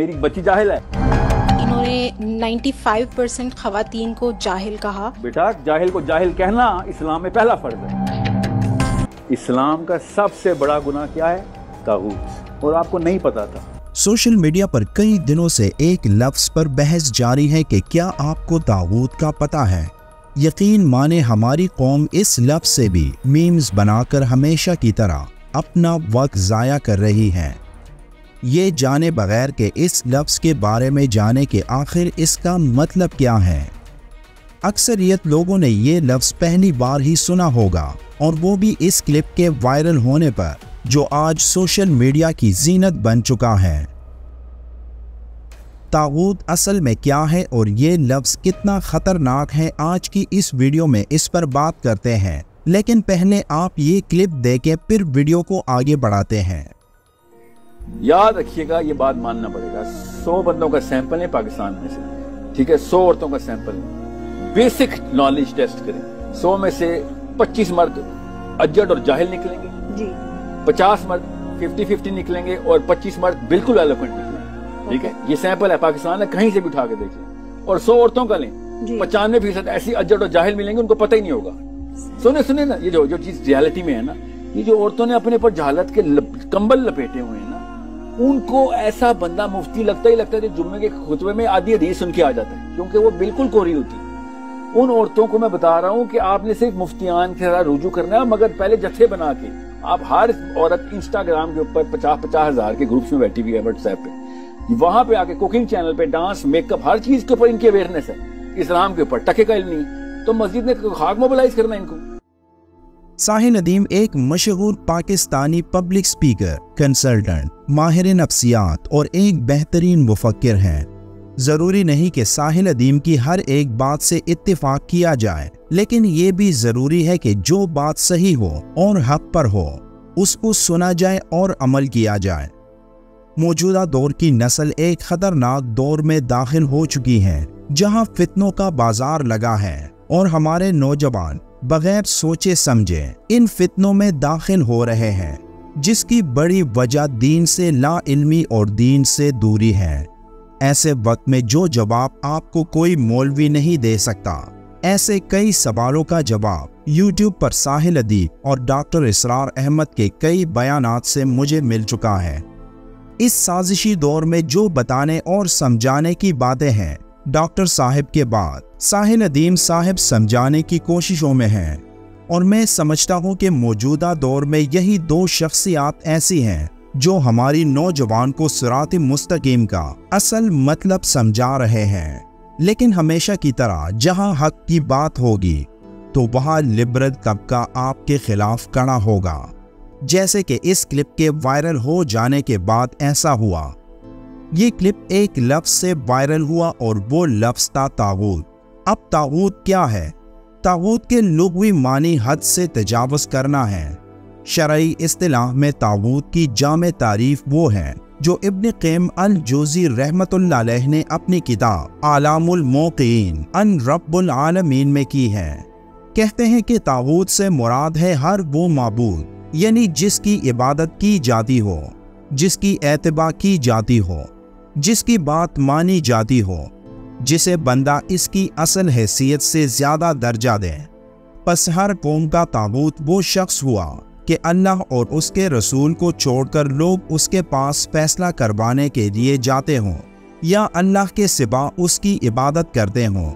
मेरी बच्ची जाहिल है। इन्होंने 95% खवातीन को जाहिल कहा। बेटा, जाहिल को जाहिल कहना इस्लाम में पहला फर्ज है। इस्लाम का सबसे बड़ा गुनाह क्या है? ताहूत। और आपको नहीं पता था। सोशल मीडिया पर कई दिनों से एक लफ्ज पर बहस जारी है कि क्या आपको ताहूत का पता है। यकीन माने हमारी कौम इस लफ्ज से भी मीम्स बनाकर हमेशा की तरह अपना वक्त ज़ाया कर रही है, ये जाने बगैर के इस लफ्ज़ के बारे में जाने के आखिर इसका मतलब क्या है। अक्सरियत लोगों ने ये लफ्ज़ पहली बार ही सुना होगा और वो भी इस क्लिप के वायरल होने पर, जो आज सोशल मीडिया की जीनत बन चुका है। तागूत असल में क्या है और ये लफ्ज़ कितना ख़तरनाक है, आज की इस वीडियो में इस पर बात करते हैं। लेकिन पहले आप ये क्लिप देखें, फिर वीडियो को आगे बढ़ाते हैं। याद रखिएगा, ये बात मानना पड़ेगा। 100 बंदों का सैंपल है पाकिस्तान में से, ठीक है, 100 औरतों का सैंपल है। बेसिक नॉलेज टेस्ट करें। 100 में से 25 मर्द अजड और जाहिल निकलेंगे जी। 50 मर्द 50-50 निकलेंगे और 25 मर्द बिल्कुल एलोक्वेंट निकलेंगे, ठीक है। ये सैंपल है पाकिस्तान में, कहीं से भी उठा के देख लें। और 100 औरतों का लें, 95% ऐसी अजड और जाहिल मिलेंगे, उनको पता ही नहीं होगा। सुने ना, ये जो चीज रियलिटी में है ना, ये जो औरतों ने अपने ऊपर जहालत के कंबल लपेटे हुए हैं ना, उनको ऐसा बंदा मुफ्ती लगता है जो जुम्मे के खुतबे में आधी हदीस सुन के आ जाता है, क्योंकि वो बिल्कुल कोरी होती है। उन औरतों को मैं बता रहा हूँ कि आपने सिर्फ मुफ्तियान के साथ रुजू करना है, मगर पहले जत्थे बना के। आप हर औरत इंस्टाग्राम के ऊपर 50-50 हज़ार के ग्रुप्स में बैठी हुई है, व्हाट्सएप पे, वहां पे आके कुकिंग चैनल पे डांस, मेकअप, हर चीज के ऊपर इनकी अवेयरनेस है। इस्लाम के ऊपर टके का इल्म नहीं, तो मस्जिद ने खाक मोबिलाईज करना इनको। साहिल अदीम एक मशहूर पाकिस्तानी पब्लिक स्पीकर, कंसल्टेंट, माहिर नफ्सियात और एक बेहतरीन मुफक्किर हैं। ज़रूरी नहीं कि साहिल अदीम की हर एक बात से इत्तिफाक किया जाए, लेकिन ये भी ज़रूरी है कि जो बात सही हो और हक पर हो, उसको सुना जाए और अमल किया जाए। मौजूदा दौर की नस्ल एक ख़तरनाक दौर में दाखिल हो चुकी है, जहाँ फितनों का बाजार लगा है और हमारे नौजवान बगैर सोचे समझे इन फितनों में दाखिल हो रहे हैं, जिसकी बड़ी वजह दीन से ला इल्मी और दीन से दूरी है। ऐसे वक्त में जो जवाब आपको कोई मौलवी नहीं दे सकता, ऐसे कई सवालों का जवाब YouTube पर साहिल अदीम और डॉक्टर इसरार अहमद के कई बयानात से मुझे मिल चुका है। इस साजिशी दौर में जो बताने और समझाने की बातें हैं, डॉक्टर साहिब के बाद साहिल अदीम साहिब समझाने की कोशिशों में हैं। और मैं समझता हूं कि मौजूदा दौर में यही दो शख्सियात ऐसी हैं जो हमारी नौजवान को सिरात मुस्तकीम का असल मतलब समझा रहे हैं। लेकिन हमेशा की तरह जहां हक की बात होगी तो वहां लिबरल तबका आपके खिलाफ कड़ा होगा, जैसे कि इस क्लिप के वायरल हो जाने के बाद ऐसा हुआ। ये क्लिप एक लफ्ज़ से वायरल हुआ और वो लफ्ज़ था तागूत। अब तागूत क्या है? तागूत के लुग़वी मानी हद से तजावुज़ करना है। शरई इस्तिलाह में तागूत की जामे तारीफ वो है जो इब्ने क़िम अल जोजी रहमतुल्लाह अलैह ने अपनी किताब आलामुल मोक़ीन अन रब्बुल आलमीन में की है। कहते हैं कि तागूत से मुराद है हर वो माबूद, यानी जिसकी इबादत की जाती हो, जिसकी एतबा की जाती हो, जिसकी बात मानी जाती हो, जिसे बंदा इसकी असल हैसियत से ज़्यादा दर्जा दे। पस हर कौम का ताबूत वो शख्स हुआ कि अल्लाह और उसके रसूल को छोड़कर लोग उसके पास फैसला करवाने के लिए जाते हों, या अल्लाह के सिवा उसकी इबादत करते हों,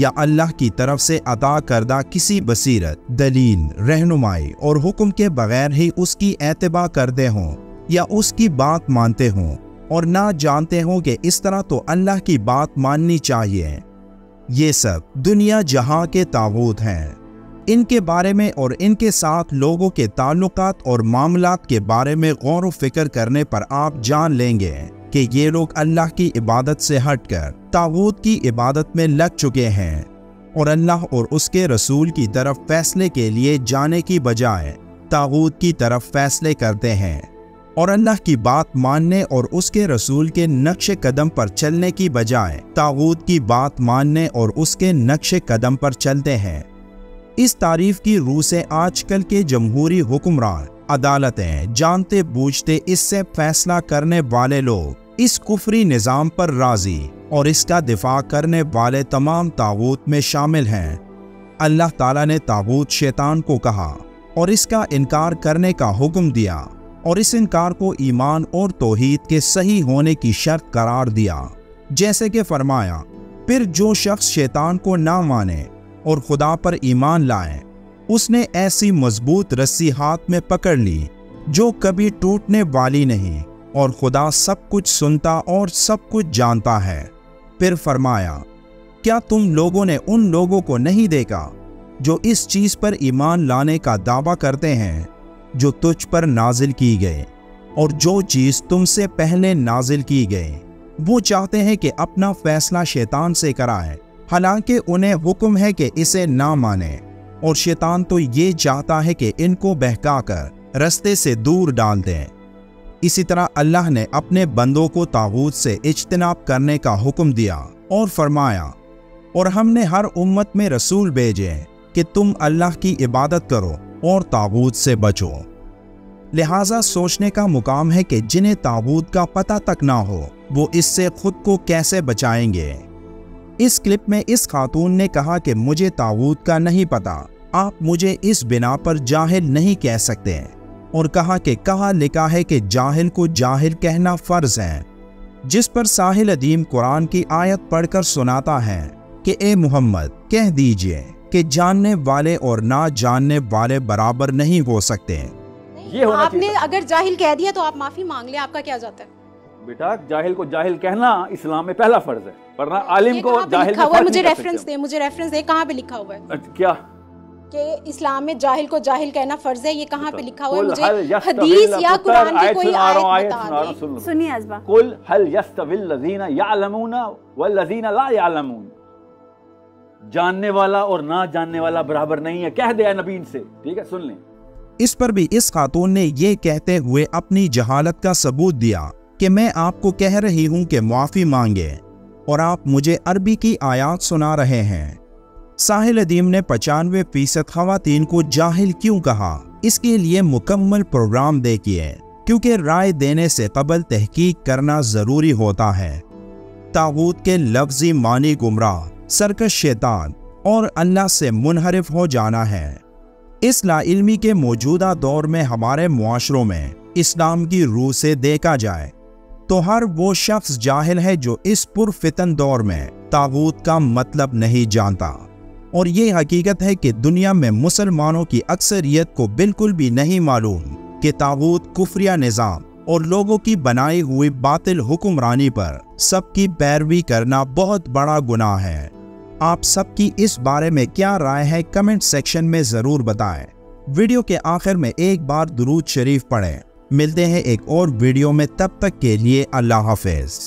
या अल्लाह की तरफ से अता करदा किसी बसीरत, दलील, रहनुमाई और हुक्म के बगैर ही उसकी एतबा करते हों, या उसकी बात मानते हों और ना जानते हों कि इस तरह तो अल्लाह की बात माननी चाहिए। ये सब दुनिया जहां के तागूत हैं। इनके बारे में और इनके साथ लोगों के ताल्लुकात और मामलात के बारे में गौर व फिक्र करने पर आप जान लेंगे कि ये लोग अल्लाह की इबादत से हटकर तागूत की इबादत में लग चुके हैं और अल्लाह और उसके रसूल की तरफ फैसले के लिए जाने की बजाय तागूत की तरफ फैसले करते हैं और अल्लाह की बात मानने और उसके रसूल के नक्शे कदम पर चलने की बजाय तागूत की बात मानने और उसके नक्शे कदम पर चलते हैं। इस तारीफ की रूह से आजकल के जमहूरी हुक्मरान, अदालतें, जानते बूझते इससे फैसला करने वाले लोग इस कुफरी निज़ाम पर राज़ी और इसका दिफा करने वाले तमाम तागूत में शामिल हैं। अल्लाह ताला ने तागूत शैतान को कहा और इसका इनकार करने का हुक्म दिया और इस इनकार को ईमान और तौहीद के सही होने की शर्त करार दिया, जैसे कि फरमाया, फिर जो शख्स शैतान को ना माने और खुदा पर ईमान लाए उसने ऐसी मजबूत रस्सी हाथ में पकड़ ली जो कभी टूटने वाली नहीं, और खुदा सब कुछ सुनता और सब कुछ जानता है। फिर फरमाया, क्या तुम लोगों ने उन लोगों को नहीं देखा जो इस चीज़ पर ईमान लाने का दावा करते हैं जो तुझ पर नाजिल की गए और जो चीज़ तुमसे पहले नाजिल की गई। वो चाहते हैं कि अपना फैसला शैतान से कराएं, हालांकि उन्हें हुक्म है कि इसे ना माने, और शैतान तो ये चाहता है कि इनको बहकाकर रास्ते से दूर डाल दें। इसी तरह अल्लाह ने अपने बंदों को तागूत से इज्तनाब करने का हुक्म दिया और फरमाया, और हमने हर उम्मत में रसूल भेजे कि तुम अल्लाह की इबादत करो और तागूत से बचो। लिहाजा सोचने का मुकाम है कि जिन्हें तागूत का पता तक ना हो वो इससे खुद को कैसे बचाएंगे। इस क्लिप में इस खातून ने कहा कि मुझे तागूत का नहीं पता, आप मुझे इस बिना पर जाहिल नहीं कह सकते, और कहा कि कहा लिखा है कि जाहिल को जाहिल कहना फ़र्ज है, जिस पर साहिल अदीम कुरान की आयत पढ़कर सुनाता है कि ए मोहम्मद कह दीजिए कि जानने वाले और ना जानने वाले बराबर नहीं हो सकते। ये आपने अगर जाहिल कह दिया तो आप माफ़ी मांग लें, आपका क्या जाता है? बेटा जाहिल को जाहिल कहना इस्लाम में पहला फर्ज है, वरना आलिम को जाहिल में फर्ज। मुझे रेफरेंस दे कहाँ पे लिखा हुआ है क्या कि इस्लाम में जाहिल को जाहिल कहना फर्ज है? ये कहाँ पे लिखा हुआ है? मुझे हदीस या कुरान की कोई आयत बता दें। सुनिए अज़बा, कुल हल यस्तविल लज़ीना यअलमूना वल्लज़ीना ला यअलमून, जानने वाला और ना जानने वाला बराबर नहीं है, कह दिया नबी से, ठीक है, सुन लें। इस पर भी इस खातून ने ये कहते हुए अपनी जहालत का सबूत दिया कि मैं आपको कह रही हूँ कि माफ़ी मांगे और आप मुझे अरबी की आयत सुना रहे हैं। साहिल अदीम ने 95% खवातीन को जाहिल क्यों कहा, इसके लिए मुकम्मल प्रोग्राम देखिए, क्योंकि राय देने से कबल तहकीक करना ज़रूरी होता है। तागूत के लफ्जी मानी गुमराह, सरकश शैतान और अल्लाह से मुनहरिफ हो जाना है। इस लाइल्मी के मौजूदा दौर में हमारे मुआशरों में इस्लाम की रूह से देखा जाए तो हर वो शख्स जाहिल है जो इस पुरफितन दौर में तागूत का मतलब नहीं जानता, और ये हकीकत है कि दुनिया में मुसलमानों की अक्सरियत को बिल्कुल भी नहीं मालूम कि तागूत कुफ्रिया निज़ाम और लोगों की बनाई हुई बातिल हुक्मरानी पर सबकी पैरवी करना बहुत बड़ा गुनाह है। आप सबकी इस बारे में क्या राय है कमेंट सेक्शन में ज़रूर बताएं। वीडियो के आखिर में एक बार दुरूद शरीफ पढ़ें। मिलते हैं एक और वीडियो में, तब तक के लिए अल्लाह हाफिज़।